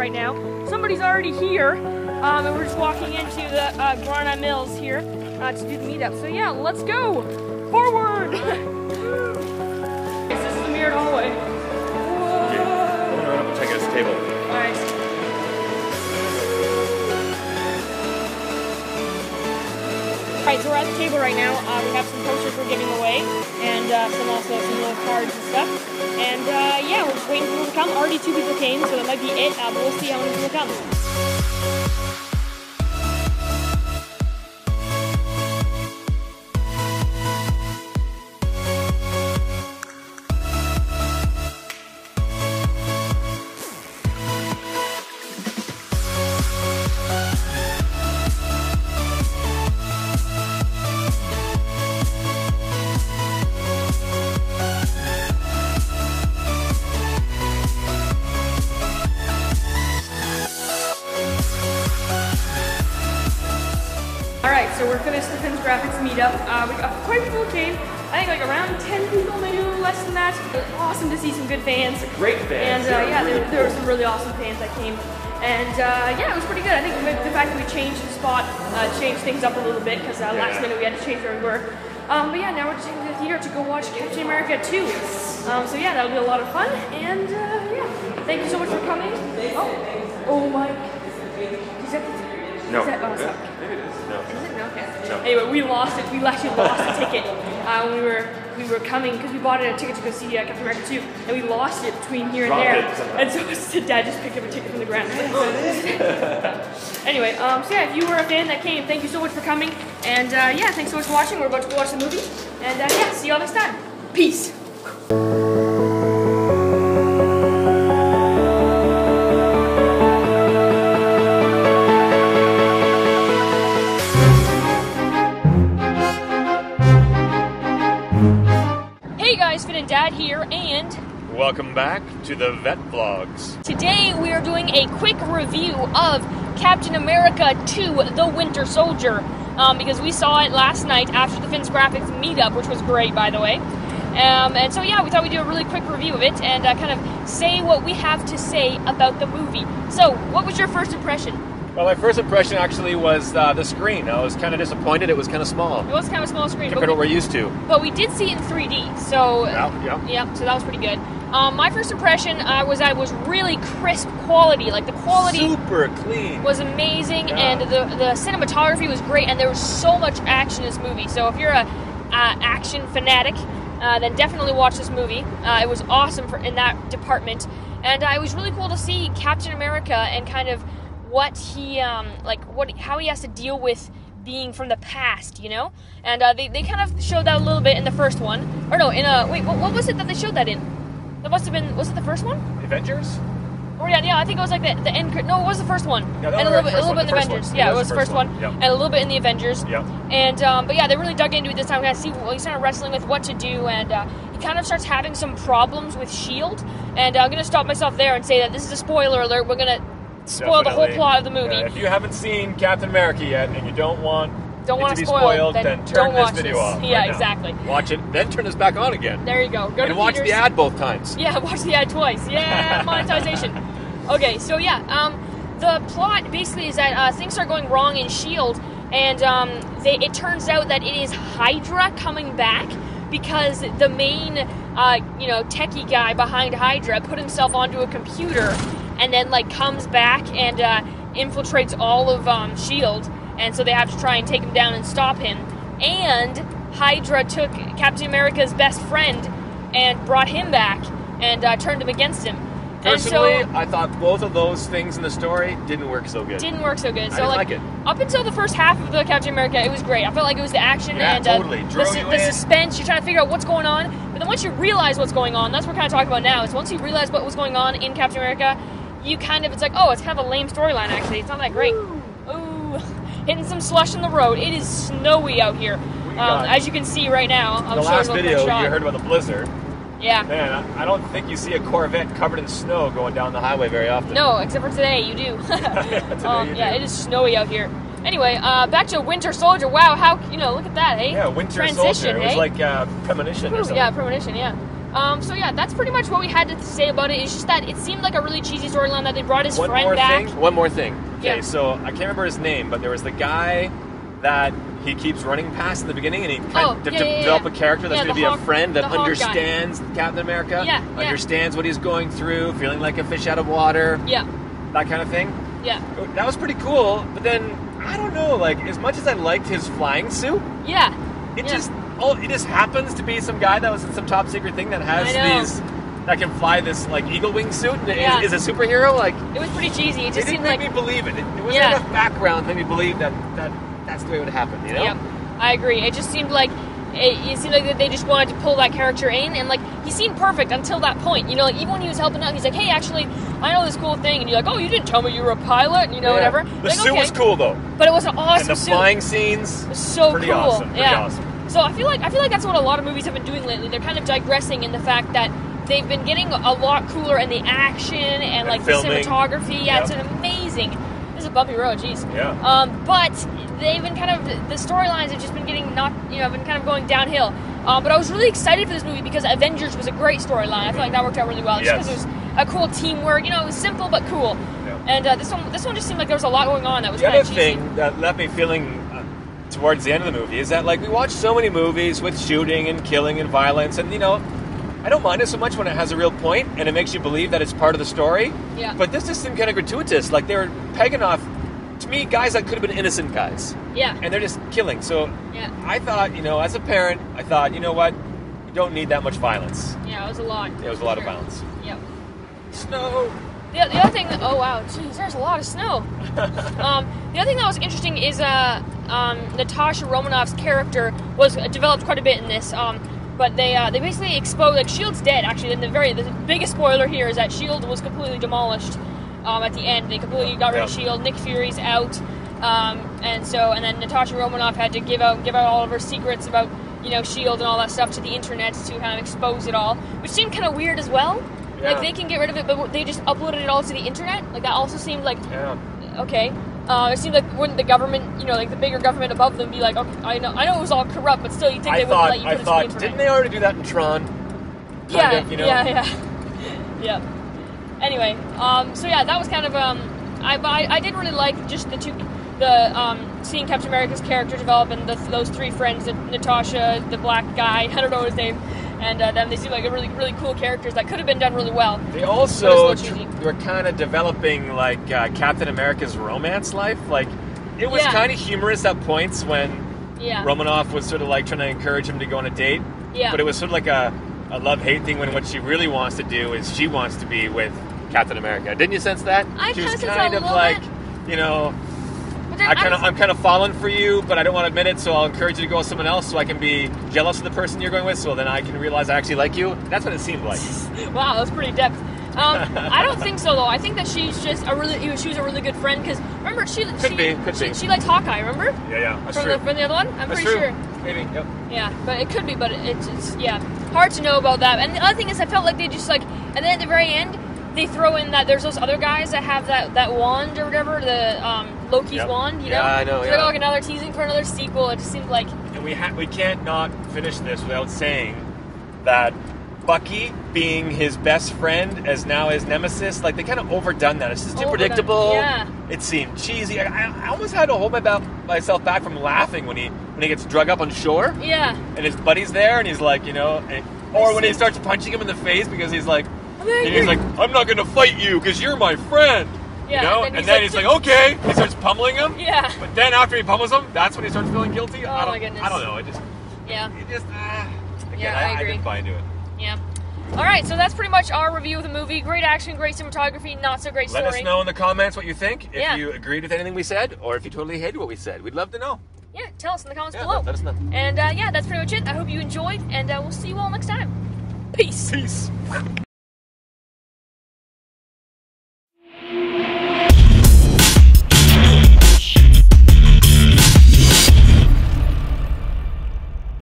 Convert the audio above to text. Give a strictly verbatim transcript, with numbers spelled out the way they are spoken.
right now. Somebody's already here, um, and we're just walking into the uh, Granada Mills here uh, to do the meetup. So yeah, let's go! Forward! This is the mirrored hallway. Whoa. Yeah, we're going up and check out this table. Nice. Alright, so we're at the table right now. Uh, we have some posters we're giving away, and uh, some also some little cards and stuff. And uh, yeah, we're just waiting for people to come. Already two people came, so that might be it, uh, but we'll see how many people come. So we're finished the Fins Graphics meetup. Uh, we got quite a few people came. I think like around ten people, maybe a little less than that. It was awesome to see some good fans. Great fans. And uh, yeah, really there, cool. there were some really awesome fans that came. And uh, yeah, it was pretty good. I think the fact that we changed the spot uh, changed things up a little bit because uh, yeah. last minute we had to change where we were. Um, but yeah, now we're taking the theater to go watch Captain America two. Um, so yeah, that'll be a lot of fun. And uh, yeah, thank you so much for coming. Oh, oh my. Is that the No. Is that, oh, yeah. Maybe it is. No. Is it? No, okay. No. Anyway, we lost it. We actually lost a ticket. Uh, we were we were coming because we bought a ticket to go see uh, Captain America two, and we lost it between here and Rob there. And so Dad just picked up a ticket from the ground. Anyway, um, so yeah, if you were a fan that came, thank you so much for coming, and uh, yeah, thanks so much for watching. We're about to go watch the movie, and uh, yeah, see y'all next time. Peace. Welcome back to the VetteVlogs. Today we are doing a quick review of Captain America two, The Winter Soldier, um, because we saw it last night after the Fins Graphics meetup, which was great, by the way. Um, and so yeah, we thought we'd do a really quick review of it and uh, kind of say what we have to say about the movie. So, what was your first impression? Well, my first impression actually was uh, the screen. I was kind of disappointed. It was kind of small. It was kind of a small screen. Compared to what we're used to. But we did see it in three D, so... Yeah, yeah. Yeah, so that was pretty good. Um, my first impression uh, was that it was really crisp quality. Like, the quality... Super clean. ...was amazing, yeah. And the, the cinematography was great, and there was so much action in this movie. So if you're a uh, action fanatic, uh, then definitely watch this movie. Uh, it was awesome for, in that department. And uh, it was really cool to see Captain America and kind of... what he, um, like, what, how he has to deal with being from the past, you know? And uh, they, they kind of showed that a little bit in the first one. Or no, in a, wait, what, what was it that they showed that in? That must have been, was it the first one? Avengers? Oh yeah, yeah, I think it was like the, the end, no, it was the first one. Yeah, and a little bit, a little bit in the Avengers. Yeah, it was the first one. Yep. And a little bit in the Avengers. Yep. And, um, but yeah, they really dug into it this time. We got to see, well, he's kind of wrestling with what to do, and uh, he kind of starts having some problems with S H I E L D. And uh, I'm going to stop myself there and say that this is a spoiler alert. We're going to spoil Definitely. the whole plot of the movie. Yeah, if you haven't seen Captain America yet and you don't want don't it want to be spoiled, spoiled then, then turn this video this. off. Yeah, right exactly. Now. Watch it, then turn this back on again. There you go. Go and to watch theaters. the ad both times. Yeah, watch the ad twice. Yeah, monetization. Okay, so yeah, um, the plot basically is that uh, things are going wrong in S H I E L D, and um, they, it turns out that it is Hydra coming back because the main, uh, you know, techie guy behind Hydra put himself onto a computer. And then, like, comes back and uh, infiltrates all of um, S H I E L D. And so they have to try and take him down and stop him. And Hydra took Captain America's best friend and brought him back and uh, turned him against him. Personally, and so, I thought both of those things in the story didn't work so good. Didn't work so good. So I didn't like, like it. Up until the first half of the Captain America, it was great. I felt like it was the action yeah, and uh, totally. the, su the suspense. You're trying to figure out what's going on. But then once you realize what's going on, that's what we're kind of talking about now. Is once you realize what was going on in Captain America... You kind of, it's like, oh, it's kind of a lame storyline, actually. It's not that great. Ooh. Ooh. Hitting some slush in the road. It is snowy out here. Um, as you can see right now. I'm the sure last video, you heard about the blizzard. Yeah. Man, I don't think you see a Corvette covered in snow going down the highway very often. No, except for today, you do. today um, you yeah, do. It is snowy out here. Anyway, uh, back to Winter Soldier. Wow, how, you know, look at that, eh? Yeah, Winter Transition, Soldier. It was eh? like uh, premonition Ooh, or something. Yeah, premonition, yeah. Um, so yeah, that's pretty much what we had to say about it. It's just that it seemed like a really cheesy storyline that they brought his one friend more back. Thing, one more thing. Okay, yeah. So I can't remember his name, but there was the guy that he keeps running past in the beginning, and he kind of oh, de- yeah, de- yeah, develop yeah. a character that's yeah, going to be Hawk, a friend that understands guy. Captain America, yeah, yeah. understands what he's going through, feeling like a fish out of water, yeah, that kind of thing. Yeah, that was pretty cool. But then I don't know, like as much as I liked his flying suit, yeah, it yeah. just oh, it just happens to be some guy that was in some top secret thing that has these that can fly this like eagle wing suit and yeah. is, is a superhero. Like it was pretty cheesy. It just it didn't seemed make like, me believe it. It, it was yeah. enough background that made me believe that that. That's the way it would happen, you know? Yep, I agree. It just seemed like it, it seemed like that they just wanted to pull that character in, and like he seemed perfect until that point. You know, like even when he was helping out, he's like, "Hey, actually, I know this cool thing," and you're like, "Oh, you didn't tell me you were a pilot," and you know, yeah. whatever. The like, suit okay. was cool though, but it was an awesome suit. And the suit. Flying scenes, it was so pretty cool. Awesome, pretty yeah. awesome. So I feel like I feel like that's what a lot of movies have been doing lately. They're kind of digressing in the fact that they've been getting a lot cooler in the action and, and like filming. The cinematography. Yeah, yep. It's an amazing. It's a bumpy road, jeez. Yeah. Um, but they've been kind of the storylines have just been getting knocked, you know, been kind of going downhill. Um, but I was really excited for this movie because Avengers was a great storyline. I feel like that worked out really well. Yes. Just because it was a cool teamwork, you know, it was simple but cool. Yeah. And uh, this one, this one just seemed like there was a lot going on that was kind of cheesy. The other thing that left me feeling uh, towards the end of the movie is that like we watch so many movies with shooting and killing and violence, and you know. I don't mind it so much when it has a real point and it makes you believe that it's part of the story. Yeah. But this just seemed kind of gratuitous. Like they were pegging off, to me, guys that could have been innocent guys. Yeah. And they're just killing. So yeah. I thought, you know, as a parent, I thought, you know what? You don't need that much violence. Yeah, it was a lot. Yeah, it was a lot sure. of violence. Yep. Snow. The, the other thing that, oh wow, geez, there's a lot of snow. um, the other thing that was interesting is uh, um, Natasha Romanoff's character was developed quite a bit in this. Um, But they uh, they basically exposed, like, S H I E L D's dead, actually. And the very the biggest spoiler here is that S H I E L D was completely demolished um, at the end. They completely got rid of S H I E L D. Nick Fury's out. Um, and so, and then Natasha Romanoff had to give out give out all of her secrets about, you know, S H I E L D and all that stuff to the internet to kind of expose it all. Which seemed kind of weird as well. Yeah. Like, they can get rid of it, but they just uploaded it all to the internet. Like, that also seemed like, yeah. okay. Uh, it seemed like wouldn't the government, you know, like the bigger government above them, be like, okay, I know, I know it was all corrupt, but still, you think I they thought, wouldn't let you put I thought, didn't they already do that in Tron? Kind yeah, of, you know? yeah, yeah, yeah. Anyway, um, so yeah, that was kind of um, I, I, I did really like just the two, the um, seeing Captain America's character develop and the, those three friends, the, Natasha, the black guy, I don't know his name, and uh, them. They seem like really, really cool characters that could have been done really well. They also tr- were kind of developing like uh, Captain America's romance life. Like it was yeah. kind of humorous at points when yeah. Romanoff was sort of like trying to encourage him to go on a date. Yeah. But it was sort of like a, a love-hate thing when what she really wants to do is she wants to be with Captain America. Didn't you sense that? I she was sense kind of like, bit. You know, I kind of, I'm kind of falling for you, but I don't want to admit it, so I'll encourage you to go with someone else so I can be jealous of the person you're going with, so then I can realize I actually like you. That's what it seemed like. Wow, that was pretty depth. Um, I don't think so, though. I think that she's just a really, she was a really good friend, because remember, she could she, be, could she, be. she likes Hawkeye, remember? Yeah, yeah, that's from true. The, from the other one? I'm that's pretty true. sure. Maybe, yep. Yeah, but it could be, but it's, it's, yeah, hard to know about that. And the other thing is I felt like they just, like, and then at the very end, they throw in that there's those other guys that have that, that wand or whatever, the um, Loki's yep. wand, you know? Yeah, I know, so yeah. They're like another teasing for another sequel. It just seemed like... And we ha- we can't not finish this without saying that Bucky being his best friend as now his nemesis, like, they kind of overdone that. It's just overdone. Too predictable. Yeah. It seemed cheesy. I, I almost had to hold my ba- myself back from laughing when he when he gets drug up on shore. Yeah. And his buddy's there, and he's like, you know... And, or when he starts punching him in the face because he's like... And he's like, I'm not going to fight you because you're my friend. Yeah, you know? And then, and then he's, like, he's like, okay. He starts pummeling him. Yeah. But then after he pummels him, that's when he starts feeling guilty. Oh, I don't, my goodness. I don't know. It just... Yeah. It just... Ah. Again, yeah, I, I agree. I didn't buy into it. Yeah. All right, so that's pretty much our review of the movie. Great action, great cinematography, not so great story. Let us know in the comments what you think. If yeah. you agreed with anything we said or if you totally hated what we said. We'd love to know. Yeah, tell us in the comments yeah, below. Let us know. And, uh, yeah, that's pretty much it. I hope you enjoyed, and uh, we'll see you all next time. Peace. Peace.